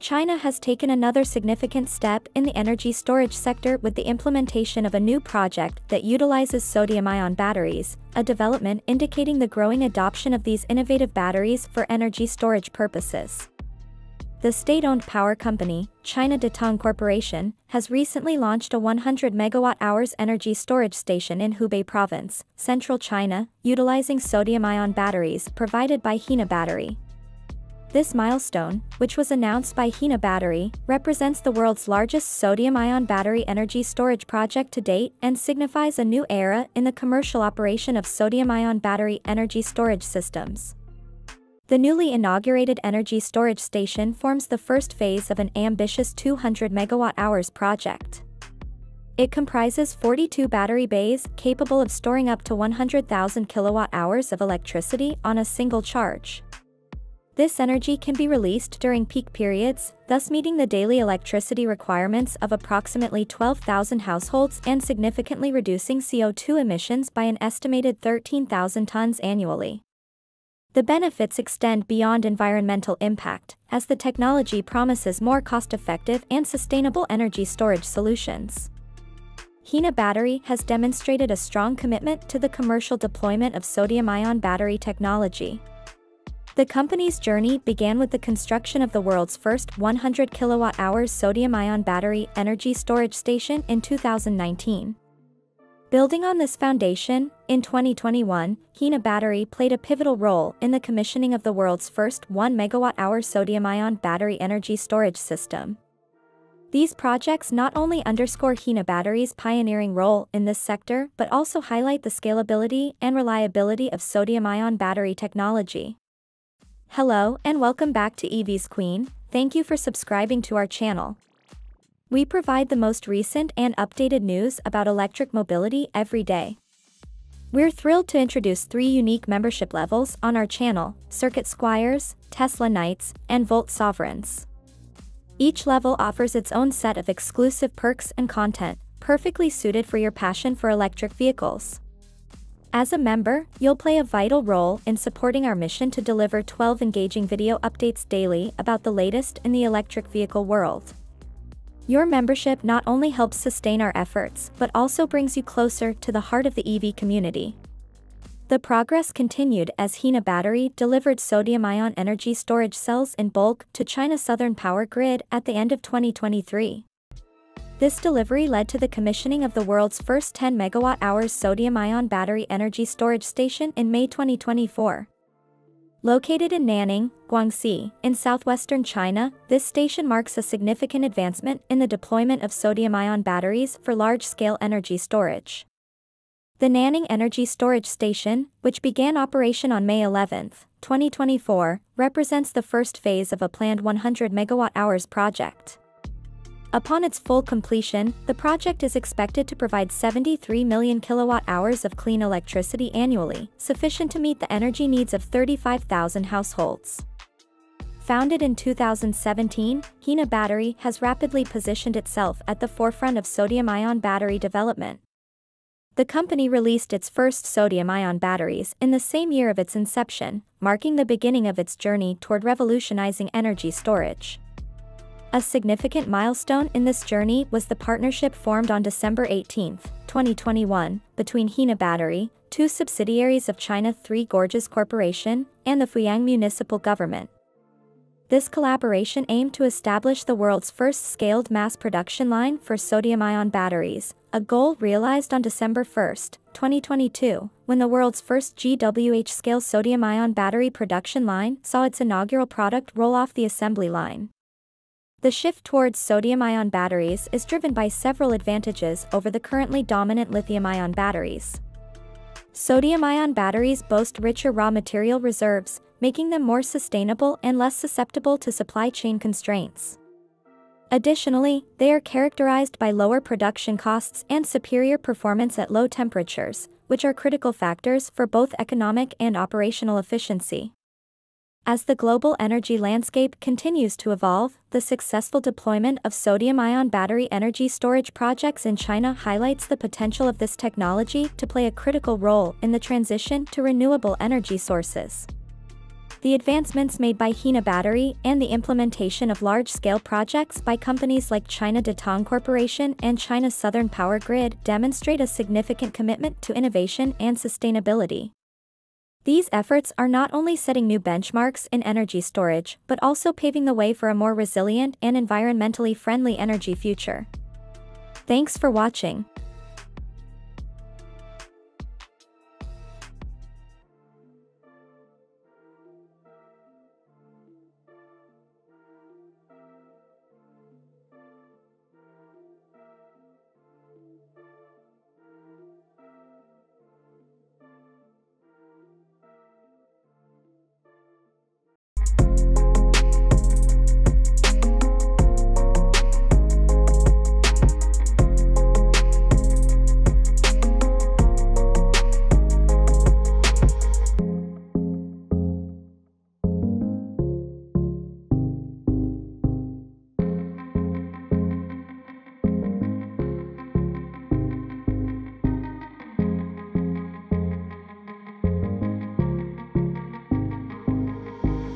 China has taken another significant step in the energy storage sector with the implementation of a new project that utilizes sodium-ion batteries, a development indicating the growing adoption of these innovative batteries for energy storage purposes. The state-owned power company, China Datang Corporation, has recently launched a 100 megawatt-hours energy storage station in Hubei Province, central China, utilizing sodium-ion batteries provided by Hina Battery. This milestone, which was announced by Hina Battery, represents the world's largest sodium-ion battery energy storage project to date and signifies a new era in the commercial operation of sodium-ion battery energy storage systems. The newly inaugurated energy storage station forms the first phase of an ambitious 200 megawatt-hours project. It comprises 42 battery bays capable of storing up to 100,000 kilowatt-hours of electricity on a single charge. This energy can be released during peak periods, thus meeting the daily electricity requirements of approximately 12,000 households and significantly reducing CO2 emissions by an estimated 13,000 tons annually. The benefits extend beyond environmental impact, as the technology promises more cost-effective and sustainable energy storage solutions. Hina Battery has demonstrated a strong commitment to the commercial deployment of sodium-ion battery technology. The company's journey began with the construction of the world's first 100 kWh sodium-ion battery energy storage station in 2019. Building on this foundation, in 2021, Hina Battery played a pivotal role in the commissioning of the world's first 1 MWh sodium-ion battery energy storage system. These projects not only underscore Hina Battery's pioneering role in this sector but also highlight the scalability and reliability of sodium-ion battery technology. Hello and welcome back to EVs Queen. Thank you for subscribing to our channel. We provide the most recent and updated news about electric mobility every day. We're thrilled to introduce 3 unique membership levels on our channel: Circuit Squires, Tesla Knights, and Volt Sovereigns. Each level offers its own set of exclusive perks and content, perfectly suited for your passion for electric vehicles. As a member, you'll play a vital role in supporting our mission to deliver 12 engaging video updates daily about the latest in the electric vehicle world. Your membership not only helps sustain our efforts but also brings you closer to the heart of the EV community. The progress continued as Hina Battery delivered sodium-ion energy storage cells in bulk to China Southern Power Grid at the end of 2023. This delivery led to the commissioning of the world's first 10 megawatt-hours sodium-ion battery energy storage station in May 2024. Located in Nanning, Guangxi, in southwestern China, this station marks a significant advancement in the deployment of sodium-ion batteries for large-scale energy storage. The Nanning Energy Storage Station, which began operation on May 11, 2024, represents the first phase of a planned 100 megawatt-hours project. Upon its full completion, the project is expected to provide 73 million kilowatt-hours of clean electricity annually, sufficient to meet the energy needs of 35,000 households. Founded in 2017, Hina Battery has rapidly positioned itself at the forefront of sodium-ion battery development. The company released its first sodium-ion batteries in the same year of its inception, marking the beginning of its journey toward revolutionizing energy storage. A significant milestone in this journey was the partnership formed on December 18, 2021, between Hina Battery, 2 subsidiaries of China Three Gorges Corporation, and the Fuyang Municipal Government. This collaboration aimed to establish the world's first scaled mass production line for sodium-ion batteries, a goal realized on December 1, 2022, when the world's first GWH-scale sodium-ion battery production line saw its inaugural product roll off the assembly line. The shift towards sodium-ion batteries is driven by several advantages over the currently dominant lithium-ion batteries. Sodium-ion batteries boast richer raw material reserves, making them more sustainable and less susceptible to supply chain constraints. Additionally, they are characterized by lower production costs and superior performance at low temperatures, which are critical factors for both economic and operational efficiency. As the global energy landscape continues to evolve, the successful deployment of sodium-ion battery energy storage projects in China highlights the potential of this technology to play a critical role in the transition to renewable energy sources. The advancements made by Hina Battery and the implementation of large-scale projects by companies like China Datang Corporation and China Southern Power Grid demonstrate a significant commitment to innovation and sustainability. These efforts are not only setting new benchmarks in energy storage, but also paving the way for a more resilient and environmentally friendly energy future. Thanks for watching.